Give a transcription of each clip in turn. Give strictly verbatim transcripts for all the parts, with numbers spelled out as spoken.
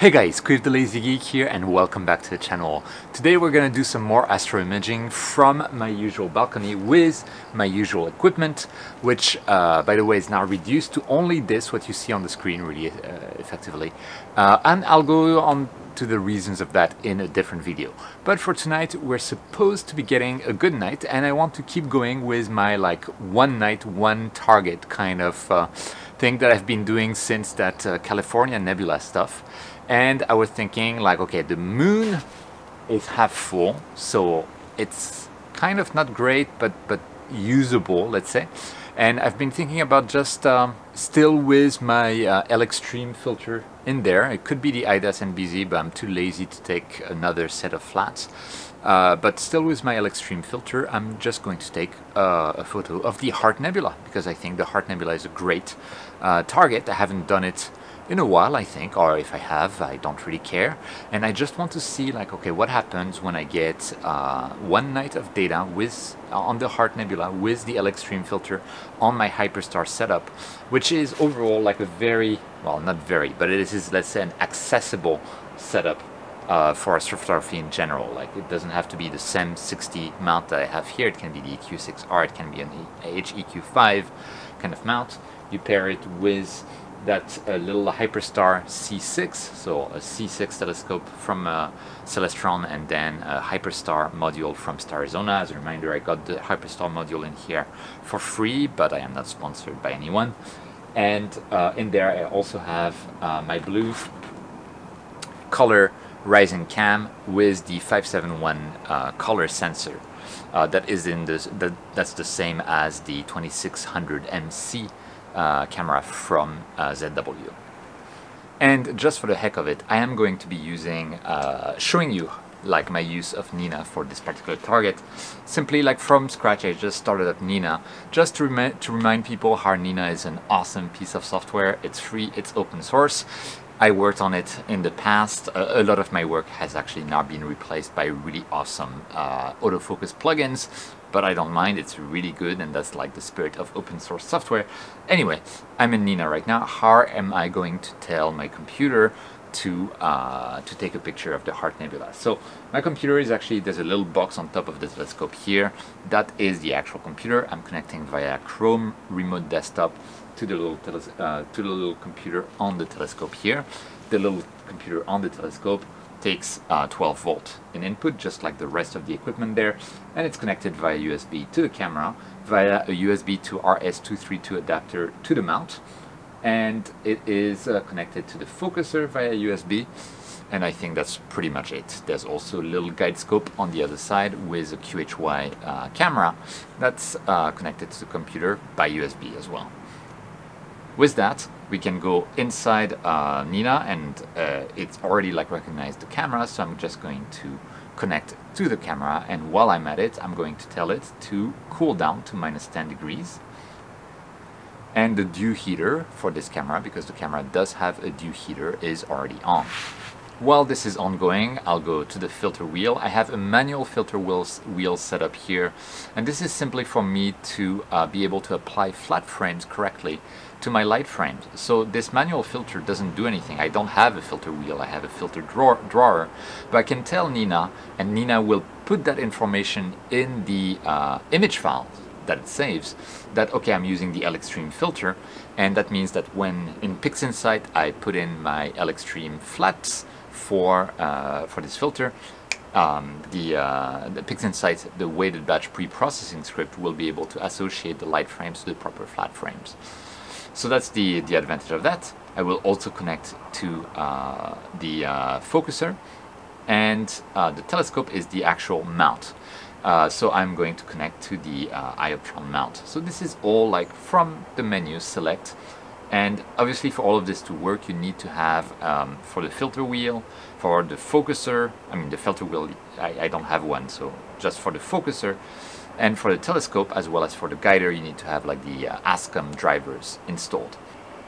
Hey guys, Cuiv the Lazy Geek here and welcome back to the channel. Today we're gonna do some more astro imaging from my usual balcony with my usual equipment, which uh, by the way is now reduced to only this, what you see on the screen really uh, effectively. Uh, and I'll go on to the reasons of that in a different video. But for tonight we're supposed to be getting a good night and I want to keep going with my like one night, one target kind of uh, thing that I've been doing since that uh, California nebula stuff. And I was thinking like, okay, the moon is half full, so it's kind of not great, but, but usable, let's say. And I've been thinking about just um, still with my uh, L-Extreme filter in there. It could be the I D A S N B Z, but I'm too lazy to take another set of flats. Uh, but still with my L-Extreme filter, I'm just going to take uh, a photo of the Heart Nebula, because I think the Heart Nebula is a great uh, target. I haven't done it in a while, I think, or if I have, I don't really care. And I just want to see, like, okay, what happens when I get uh, one night of data with on the Heart Nebula with the L-Extreme filter on my Hyperstar setup, which is overall like a very, well, not very, but it is, let's say, an accessible setup uh, for astrophotography in general. Like, it doesn't have to be the S E M sixty mount that I have here. It can be the E Q six R, it can be an H E Q five kind of mount. You pair it with that uh, little Hyperstar C six, so a C six telescope from uh, Celestron, and then a Hyperstar module from Starizona. As a reminder, I got the Hyperstar module in here for free, but I am not sponsored by anyone. And uh, in there I also have uh, my blue color rising cam with the five seventy-one uh, color sensor uh, that is in this, that, that's the same as the twenty-six hundred M C Uh, camera from uh, Z W. And just for the heck of it, I am going to be using uh, showing you like my use of Nina for this particular target. Simply like from scratch, I just started up Nina just to, rem to remind people how Nina is an awesome piece of software. It's free, it's open source. I worked on it in the past. A, a lot of my work has actually now been replaced by really awesome uh, autofocus plugins, but I don't mind, it's really good, and that's like the spirit of open source software. Anyway, I'm in Nina right now. How am I going to tell my computer to uh, to take a picture of the Heart Nebula? So my computer is actually, there's a little box on top of the telescope here. That is the actual computer. I'm connecting via Chrome Remote Desktop to the little uh, to the little computer on the telescope here. The little computer on the telescope takes uh, twelve volt in input, just like the rest of the equipment there, and it's connected via U S B to the camera, via a U S B to R S two thirty-two adapter to the mount, and it is uh, connected to the focuser via U S B, and I think that's pretty much it. There's also a little guide scope on the other side with a Q H Y uh, camera that's uh, connected to the computer by U S B as well. With that, we can go inside uh, Nina, and uh, it's already like recognized the camera, so I'm just going to connect to the camera, and while I'm at it, I'm going to tell it to cool down to minus ten degrees. And the dew heater for this camera, because the camera does have a dew heater, is already on. While this is ongoing, I'll go to the filter wheel. I have a manual filter wheel set up here, and this is simply for me to uh, be able to apply flat frames correctly to my light frames. So this manual filter doesn't do anything. I don't have a filter wheel, I have a filter drawer, drawer but I can tell Nina, and Nina will put that information in the uh, image file that it saves, that okay, I'm using the L-Extreme filter, and that means that when in PixInsight I put in my L-Extreme flats for, uh, for this filter, Um, the, uh, the PixInsight, the weighted batch pre-processing script, will be able to associate the light frames to the proper flat frames. So that's the, the advantage of that. I will also connect to uh, the uh, focuser, and uh, the telescope is the actual mount. Uh, so I'm going to connect to the uh, iOptron mount. So this is all like from the menu select. And obviously for all of this to work, you need to have, um, for the filter wheel, for the focuser, I mean the filter wheel, I, I don't have one, so just for the focuser, and for the telescope as well as for the guider, you need to have like the uh, ASCOM drivers installed.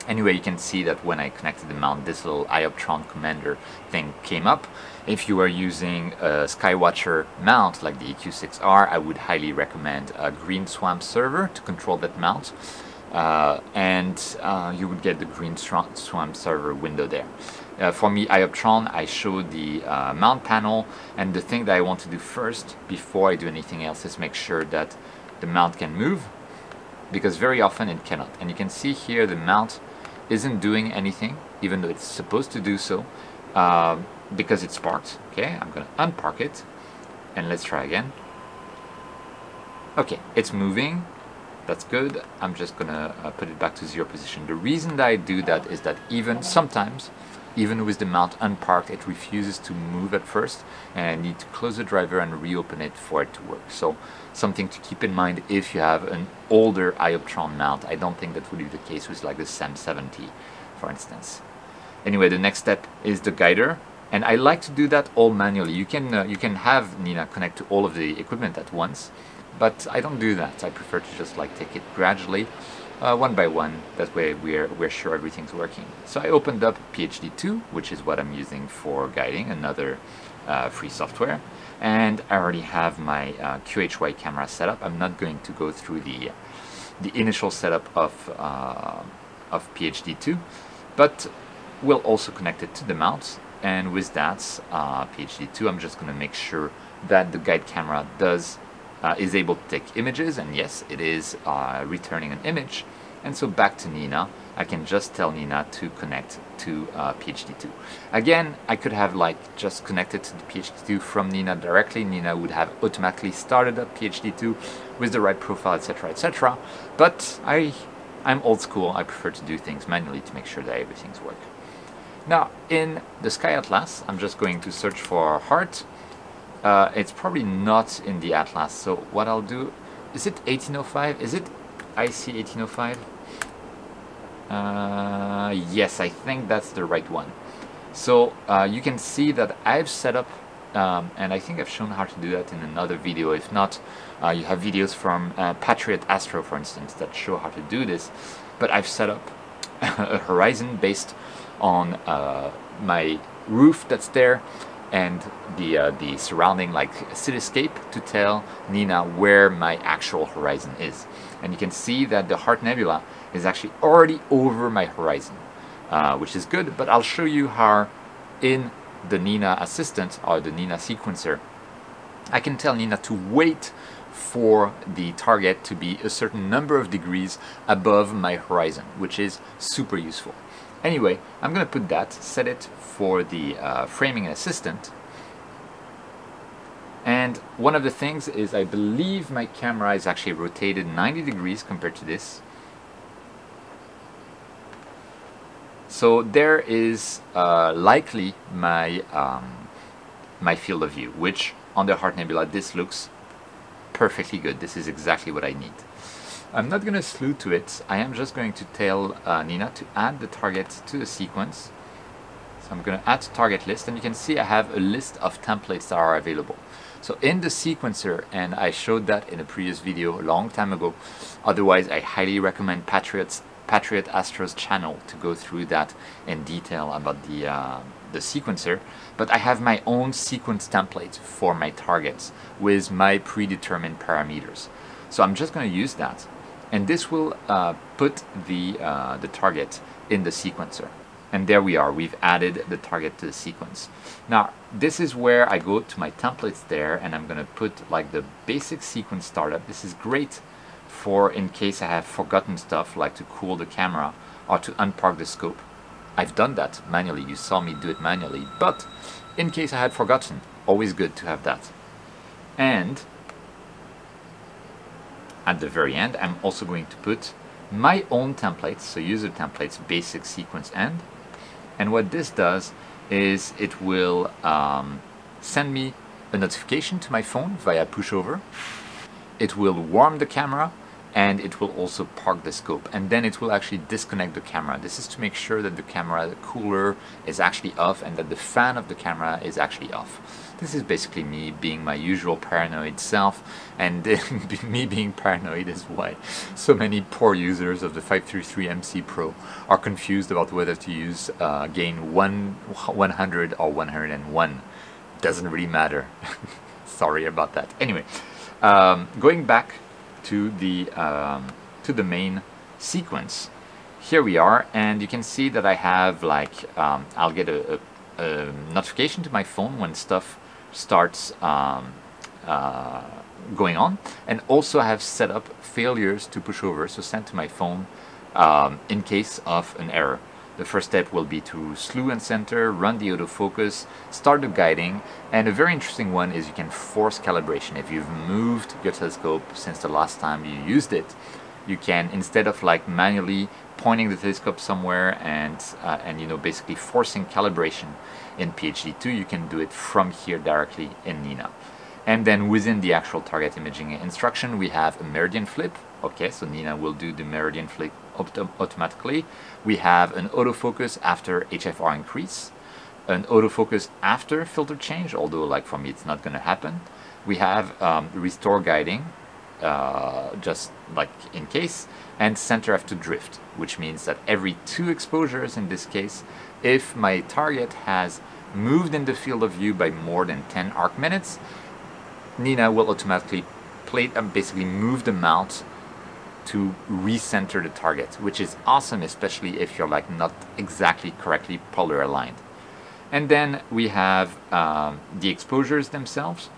Anyway, you can see that when I connected the mount, this little iOptron commander thing came up. If you are using a Skywatcher mount like the E Q six R, I would highly recommend a Greenswamp server to control that mount. Uh, and uh, you would get the Greenswamp server window there. Uh, for me, iOptron, I show the uh, mount panel, and the thing that I want to do first before I do anything else is make sure that the mount can move, because very often it cannot. And you can see here the mount isn't doing anything, even though it's supposed to do so, uh, because it's parked. Okay, I'm gonna unpark it, and let's try again. Okay, it's moving. That's good. I'm just gonna uh, put it back to zero position. The reason that I do that is that even sometimes, even with the mount unparked, it refuses to move at first, and I need to close the driver and reopen it for it to work. So something to keep in mind if you have an older iOptron mount. I don't think that would be the case with like the SAM seventy, for instance. Anyway, the next step is the guider, and I like to do that all manually. You can uh, you can have Nina connect to all of the equipment at once, but I don't do that. I prefer to just like take it gradually, Uh, one by one, that way we're, we're sure everything's working. So I opened up P H D two, which is what I'm using for guiding, another uh, free software, and I already have my uh, Q H Y camera set up. I'm not going to go through the, the initial setup of, uh, of P H D two, but we'll also connect it to the mount, and with that uh, P H D two, I'm just going to make sure that the guide camera does Uh, is able to take images, and yes, it is uh, returning an image. And so back to Nina, I can just tell Nina to connect to uh, P H D two. Again, I could have like just connected to the P H D two from Nina directly. Nina would have automatically started up P H D two with the right profile, et cetera, et cetera. But I, I'm old school. I prefer to do things manually to make sure that everything's working. Now, in the Sky Atlas, I'm just going to search for Heart. Uh, it's probably not in the Atlas, so what I'll do, is it eighteen oh five? Is it I C eighteen oh five? Uh, yes, I think that's the right one. So uh, you can see that I've set up, um, and I think I've shown how to do that in another video. If not, uh, you have videos from uh, Patriot Astro, for instance, that show how to do this. But I've set up a horizon based on uh, my roof that's there, and the, uh, the surrounding like cityscape to tell Nina where my actual horizon is. And you can see that the Heart Nebula is actually already over my horizon, uh, which is good, but I'll show you how in the Nina assistant or the Nina sequencer, I can tell Nina to wait for the target to be a certain number of degrees above my horizon, which is super useful. Anyway, I'm going to put that, set it for the uh, framing assistant. And one of the things is I believe my camera is actually rotated ninety degrees compared to this. So there is uh, likely my, um, my field of view, which on the Heart Nebula, this looks perfectly good. This is exactly what I need. I'm not going to slew to it, I am just going to tell uh, Nina to add the target to the sequence. So I'm going to add target list, and you can see I have a list of templates that are available. So in the sequencer, and I showed that in a previous video a long time ago, otherwise I highly recommend Patriot's, Patriot Astro's channel to go through that in detail about the, uh, the sequencer, but I have my own sequence template for my targets with my predetermined parameters. So I'm just going to use that. And this will uh, put the, uh, the target in the sequencer. And there we are, we've added the target to the sequence. Now, this is where I go to my templates there, and I'm gonna put like the basic sequence startup. This is great for in case I have forgotten stuff, like to cool the camera or to unpark the scope. I've done that manually, you saw me do it manually, but in case I had forgotten, always good to have that. And at the very end, I'm also going to put my own templates, so user templates, basic sequence end. And what this does is it will um, send me a notification to my phone via Pushover. It will warm the camera, and it will also park the scope, and then it will actually disconnect the camera. This is to make sure that the camera, the cooler is actually off, and that the fan of the camera is actually off. This is basically me being my usual paranoid self, and me being paranoid is why so many poor users of the five three three M C Pro are confused about whether to use uh, gain one hundred or one hundred and one. Doesn't really matter. Sorry about that. Anyway, um, going back to the um, to the main sequence, here we are, and you can see that I have like, um, I'll get a, a, a notification to my phone when stuff starts um, uh, going on, and also I have set up failures to pushover, so sent to my phone um, in case of an error. The first step will be to slew and center, run the autofocus, start the guiding, and a very interesting one is you can force calibration. If you've moved your telescope since the last time you used it, you can, instead of like manually pointing the telescope somewhere and, uh, and you know, basically forcing calibration in P H D two, you can do it from here directly in Nina. And then within the actual target imaging instruction, we have a meridian flip. Okay, so Nina will do the meridian flip autom automatically. We have an autofocus after H F R increase, an autofocus after filter change, although like for me it's not going to happen. We have um, restore guiding, uh, just like in case, and center after drift, which means that every two exposures in this case, if my target has moved in the field of view by more than ten arc minutes, Nina will automatically plate and basically move the mount to recenter the target, which is awesome, especially if you're like not exactly correctly polar aligned. And then we have um, the exposures themselves,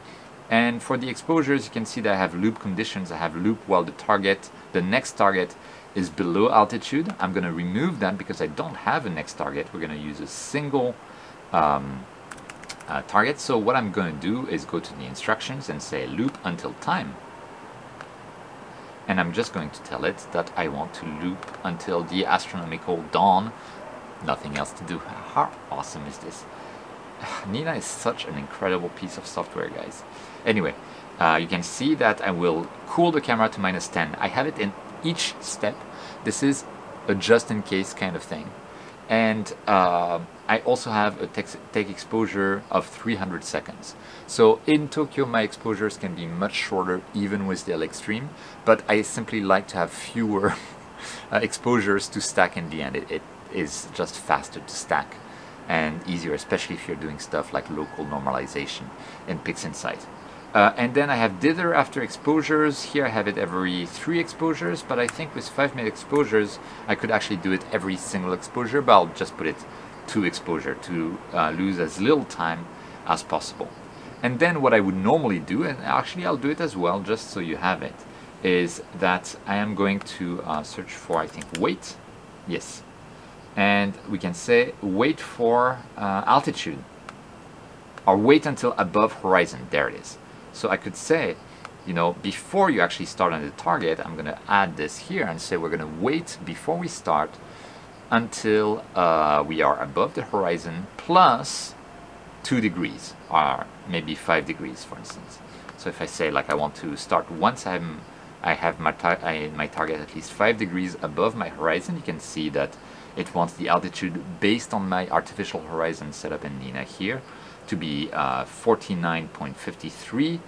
and for the exposures you can see that I have loop conditions. I have loop while the target, the next target is below altitude. I'm going to remove that because I don't have a next target. We're going to use a single um, Uh, target. So what I'm going to do is go to the instructions and say loop until time, and I'm just going to tell it that I want to loop until the astronomical dawn. Nothing else to do. How awesome is this? Nina is such an incredible piece of software, guys. Anyway, uh, you can see that I will cool the camera to minus ten. I have it in each step. This is a just-in-case kind of thing. And uh, I also have a take exposure of three hundred seconds. So in Tokyo my exposures can be much shorter even with the L-Extreme, but I simply like to have fewer uh, exposures to stack in the end. It, it is just faster to stack and easier, especially if you're doing stuff like local normalization in PixInsight. Uh, and then I have dither after exposures. Here I have it every three exposures, but I think with five minute exposures I could actually do it every single exposure, but I'll just put it two exposure to uh, lose as little time as possible. And then what I would normally do, and actually I'll do it as well just so you have it, is that I am going to uh, search for, I think, weight. Yes. And we can say wait for uh, altitude, or wait until above horizon. There it is. So I could say, you know, before you actually start on the target, I'm going to add this here and say we're going to wait before we start until uh, we are above the horizon plus two degrees, or maybe five degrees, for instance. So if I say like I want to start once I'm, I have my, tar I, my target at least five degrees above my horizon, you can see that it wants the altitude based on my artificial horizon set up in Nina here to be uh, forty-nine point five three,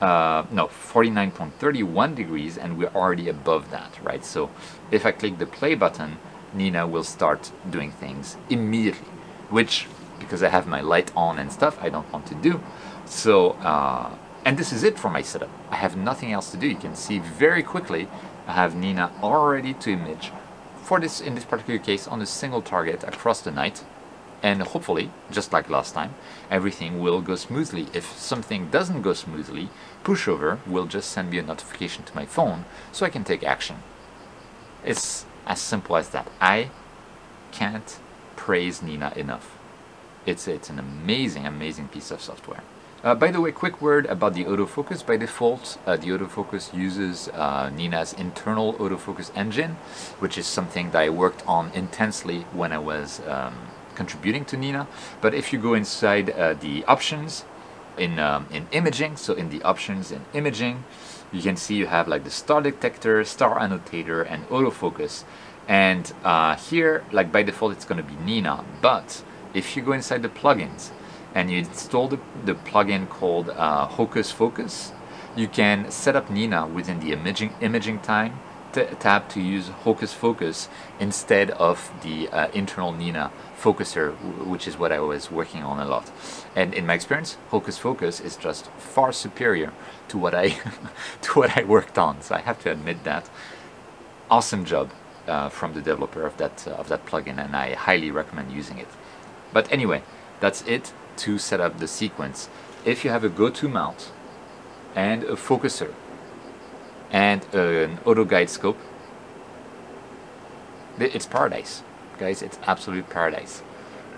uh, no, forty-nine point three one degrees, and we're already above that, right? So if I click the play button, Nina will start doing things immediately, which, because I have my light on and stuff, I don't want to do. So, uh, and this is it for my setup. I have nothing else to do. You can see very quickly, I have Nina already to image for this, in this particular case, on a single target across the night. And hopefully, just like last time, everything will go smoothly. If something doesn't go smoothly, Pushover will just send me a notification to my phone so I can take action. It's as simple as that. I can't praise Nina enough. It's, it's an amazing, amazing piece of software. Uh, by the way, quick word about the autofocus. By default, uh, the autofocus uses uh, Nina's internal autofocus engine, which is something that I worked on intensely when I was um, contributing to Nina. But if you go inside uh, the options in um, in imaging, so in the options in imaging, you can see you have like the star detector, star annotator, and autofocus. And uh, here, like by default, it's going to be Nina. But if you go inside the plugins and you install the, the plugin called uh, Hocus Focus, you can set up Nina within the imaging imaging time tab to use Hocus Focus instead of the uh, internal Nina focuser, which is what I was working on a lot. And in my experience, Hocus Focus is just far superior to what I to what I worked on. So I have to admit that. Awesome job. uh, from the developer of that, uh, of that plugin, and I highly recommend using it. But anyway, that's it to set up the sequence. If you have a go-to mount and a focuser and an auto guide scope, it's paradise, guys. It's absolute paradise.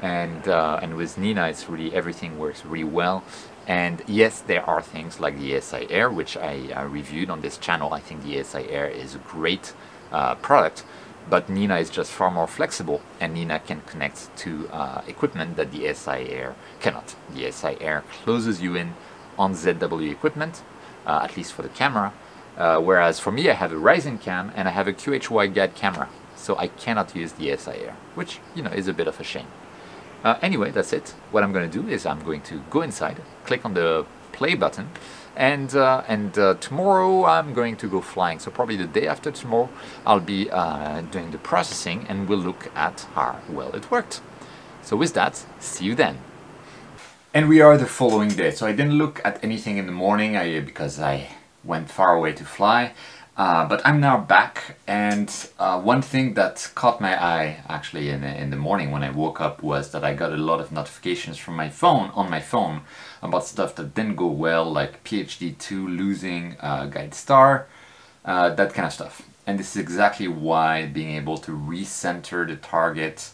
And uh, and with Nina, it's really, everything works really well. And yes, there are things like the A S I Air, which I uh, reviewed on this channel. I think the A S I Air is a great uh, product, but Nina is just far more flexible, and Nina can connect to uh, equipment that the A S I Air cannot. The A S I Air closes you in on Z W equipment, uh, at least for the camera, uh, whereas for me I have a Ryzen cam and I have a Q H Y guide camera, so I cannot use the A S I Air, which, you know, is a bit of a shame. Uh, anyway, that's it. What I'm going to do is I'm going to go inside, click on the play button, and uh, and uh, tomorrow I'm going to go flying, so probably the day after tomorrow I'll be uh, doing the processing, and we'll look at how well it worked. So with that, see you then. And we are the following day, so I didn't look at anything in the morning I, because I went far away to fly. Uh, but I'm now back, and uh, one thing that caught my eye actually in, in the morning when I woke up was that I got a lot of notifications from my phone, on my phone, about stuff that didn't go well, like P H D two losing uh, Guide Star, uh, that kind of stuff. And this is exactly why being able to recenter the target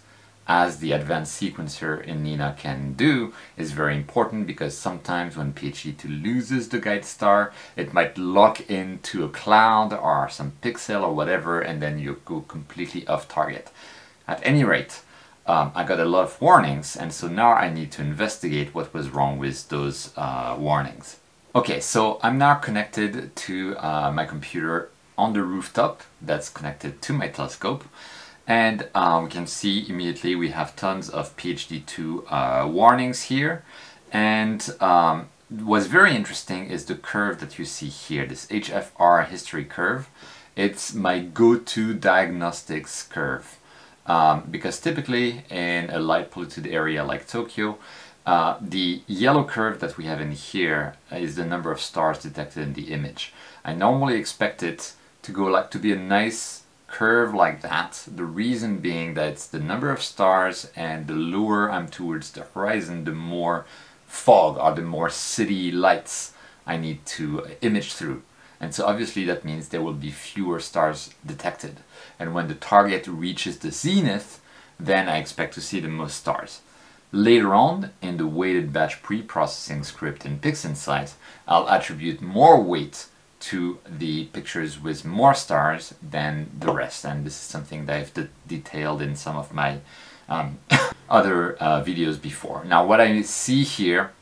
as the advanced sequencer in Nina can do is very important, because sometimes when P H D two loses the guide star, it might lock into a cloud or some pixel or whatever, and then you go completely off target. At any rate, um, I got a lot of warnings, and so now I need to investigate what was wrong with those uh, warnings. Okay, so I'm now connected to uh, my computer on the rooftop that's connected to my telescope. And uh, we can see immediately we have tons of P H D two uh, warnings here. And um, what's very interesting is the curve that you see here, this H F R history curve. It's my go-to diagnostics curve. Um, because typically in a light polluted area like Tokyo, uh, the yellow curve that we have in here is the number of stars detected in the image. I normally expect it to go like to be a nice curve like that. The reason being that it's the number of stars, and the lower I'm towards the horizon, the more fog or the more city lights I need to image through. And so obviously that means there will be fewer stars detected. And when the target reaches the zenith, then I expect to see the most stars. Later on, in the weighted batch pre-processing script in PixInsight, I'll attribute more weight to the pictures with more stars than the rest, and this is something that I've de detailed in some of my um, other uh, videos before. Now what I see here,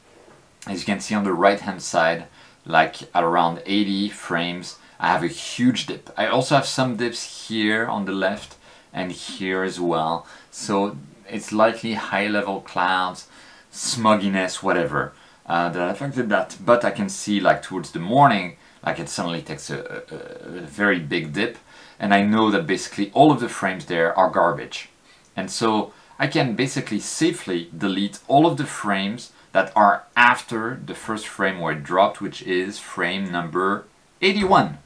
as you can see on the right hand side, like at around eighty frames, I have a huge dip. I also have some dips here on the left and here as well, so it's likely high level clouds, smogginess, whatever, uh, that affected that. But I can see like towards the morning, like it suddenly takes a, a, a very big dip, and I know that basically all of the frames there are garbage. And so I can basically safely delete all of the frames that are after the first frame where it dropped, which is frame number eighty-one.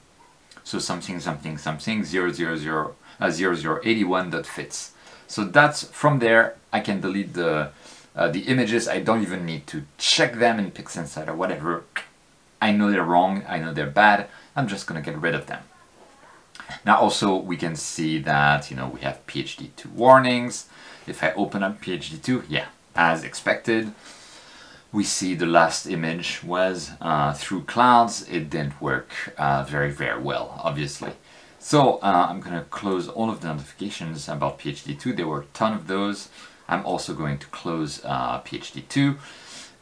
So something, something, something, zero zero zero, uh, zero zero eight one that fits. So that's, from there I can delete the, uh, the images. I don't even need to check them in PixInsight or whatever. I know they're wrong, I know they're bad, I'm just gonna get rid of them. Now also we can see that, you know, we have P H D two warnings. If I open up P H D two, yeah, as expected, we see the last image was uh, through clouds. It didn't work uh, very, very well, obviously. So uh, I'm gonna close all of the notifications about P H D two. There were a ton of those. I'm also going to close uh, P H D two.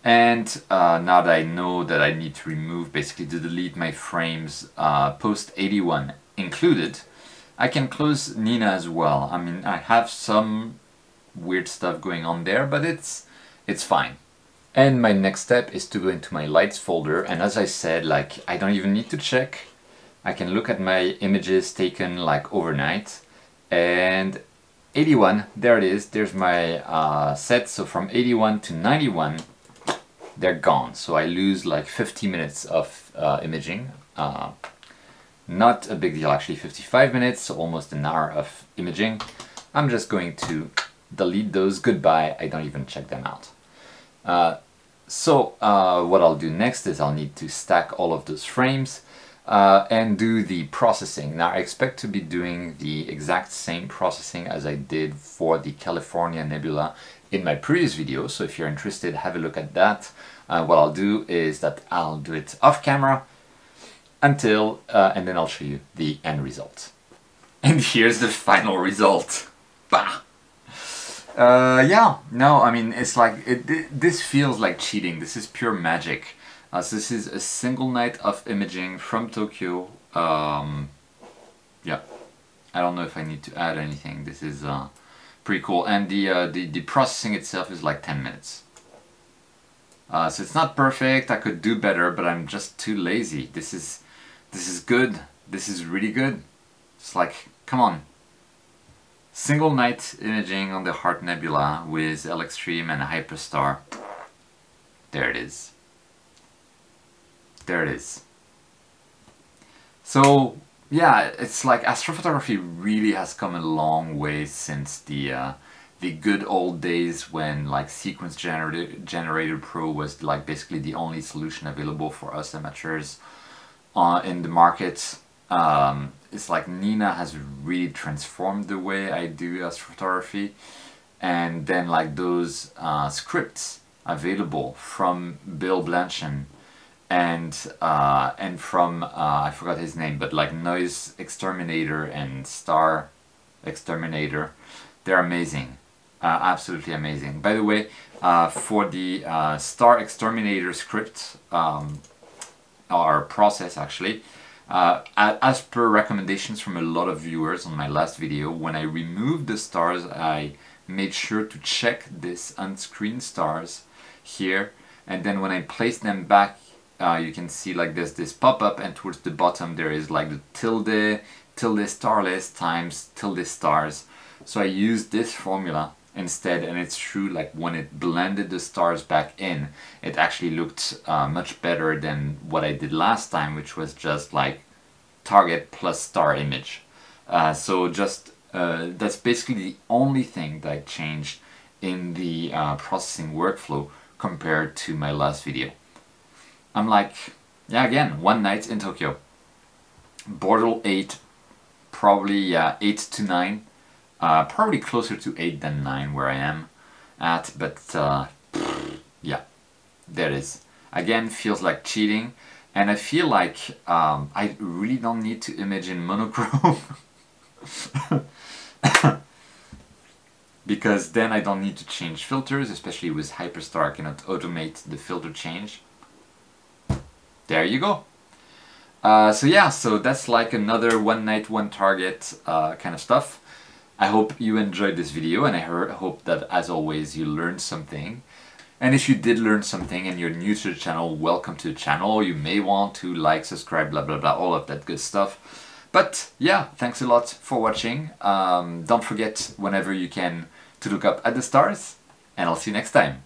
And uh, now that I know that I need to remove, basically to delete my frames uh, post eighty-one included, I can close Nina as well. I mean, I have some weird stuff going on there, but it's it's fine. And my next step is to go into my lights folder, and as I said, like, I don't even need to check. I can look at my images taken like overnight, and eighty-one, there it is, there's my uh, set. So from eighty-one to ninety-one, they're gone. So I lose like fifty minutes of uh, imaging, uh, Not a big deal actually, fifty-five minutes, so almost an hour of imaging. I'm just going to delete those, goodbye, I don't even check them out. Uh, so uh, what I'll do next is I'll need to stack all of those frames uh, and do the processing. Now I expect to be doing the exact same processing as I did for the California Nebula in my previous video, so if you're interested, have a look at that. Uh, what I'll do is that I'll do it off camera until, uh, and then I'll show you the end result. And here's the final result. Bah! Uh, yeah, no, I mean, it's like, it, it, this feels like cheating. This is pure magic. Uh, so this is a single night of imaging from Tokyo. Um, yeah, I don't know if I need to add anything. This is uh, pretty cool. And the, uh, the, the processing itself is like ten minutes. Uh, so it's not perfect, I could do better, but I'm just too lazy. This is, this is good. This is really good. It's like, come on. Single night imaging on the Heart Nebula with L-Extreme and Hyperstar. There it is. There it is. So, yeah, it's like astrophotography really has come a long way since the uh, the good old days when like Sequence Generator, Generator Pro was like basically the only solution available for us amateurs uh, in the market. Um, it's like Nina has really transformed the way I do astrophotography, and then like those uh, scripts available from Bill Blanchon and uh, and from uh, I forgot his name, but like Noise Exterminator and Star Exterminator, they're amazing. Uh, absolutely amazing. By the way, uh, for the uh, Star Exterminator script, um, or process actually, uh, as per recommendations from a lot of viewers on my last video, when I removed the stars, I made sure to check this unscreened stars here, and then when I place them back, uh, you can see like this this pop-up, and towards the bottom there is like the tilde, tilde starless times tilde stars. So I used this formula instead, and it's true, like when it blended the stars back in, it actually looked uh, much better than what I did last time, which was just like target plus star image. Uh, so just uh, that's basically the only thing that I changed in the uh, processing workflow compared to my last video. I'm like, yeah, again, one night in Tokyo. Bordeaux eight, probably uh, eight to nine. Uh, probably closer to eight than nine where I am at, but uh, yeah, there it is. Again, feels like cheating, and I feel like um, I really don't need to image in monochrome because then I don't need to change filters, especially with Hyperstar, I cannot automate the filter change. There you go. Uh, so yeah, so that's like another one night, one target uh, kind of stuff. I hope you enjoyed this video, and I hope that, as always, you learned something. And if you did learn something and you're new to the channel, welcome to the channel. You may want to like, subscribe, blah, blah, blah, all of that good stuff. But yeah, thanks a lot for watching. Um, don't forget, whenever you can, to look up at the stars, and I'll see you next time.